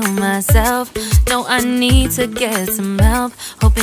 to myself. No, I need to get some help. Hoping